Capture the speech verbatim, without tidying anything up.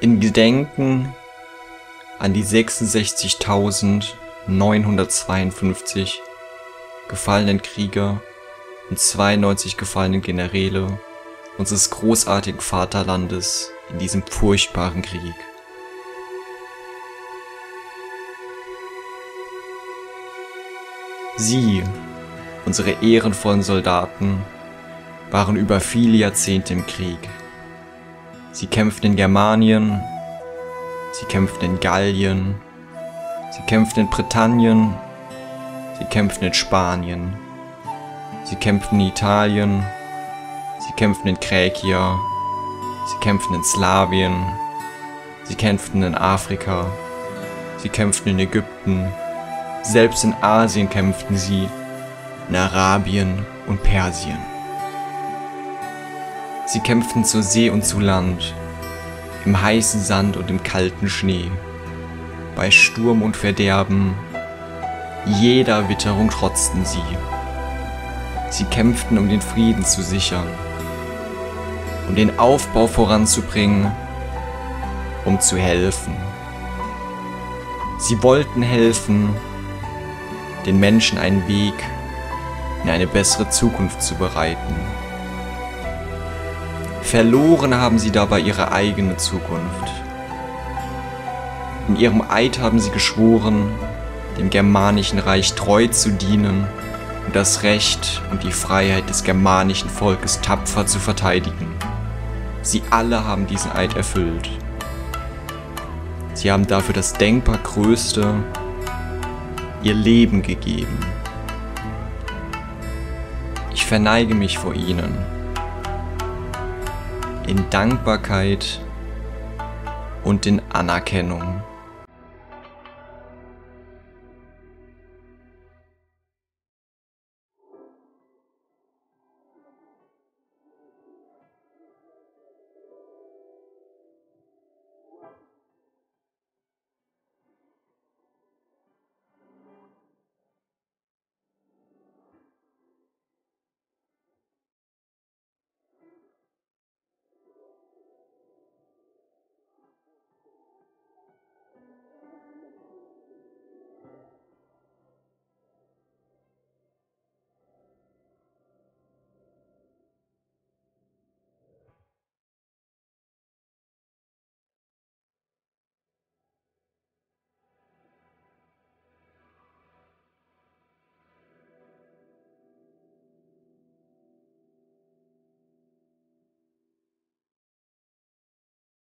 in Gedenken an die sechsundsechzigtausendneunhundertzweiundfünfzig gefallenen Krieger und zweiundneunzig gefallenen Generäle unseres großartigen Vaterlandes in diesem furchtbaren Krieg. Sie, unsere ehrenvollen Soldaten, waren über viele Jahrzehnte im Krieg. Sie kämpften in Germanien, sie kämpften in Gallien, sie kämpften in Britannien, sie kämpften in Spanien, sie kämpften in Italien, sie kämpften in Kräkia, sie kämpften in Slawien, sie kämpften in Afrika, sie kämpften in Ägypten, selbst in Asien kämpften sie, in Arabien und Persien. Sie kämpften zur See und zu Land, im heißen Sand und im kalten Schnee, bei Sturm und Verderben, jeder Witterung trotzten sie. Sie kämpften, um den Frieden zu sichern, um den Aufbau voranzubringen, um zu helfen. Sie wollten helfen, den Menschen einen Weg in eine bessere Zukunft zu bereiten. Verloren haben sie dabei ihre eigene Zukunft. In ihrem Eid haben sie geschworen, dem germanischen Reich treu zu dienen und das Recht und die Freiheit des germanischen Volkes tapfer zu verteidigen. Sie alle haben diesen Eid erfüllt. Sie haben dafür das denkbar Größte, ihr Leben gegeben. Ich verneige mich vor ihnen. In Dankbarkeit und in Anerkennung.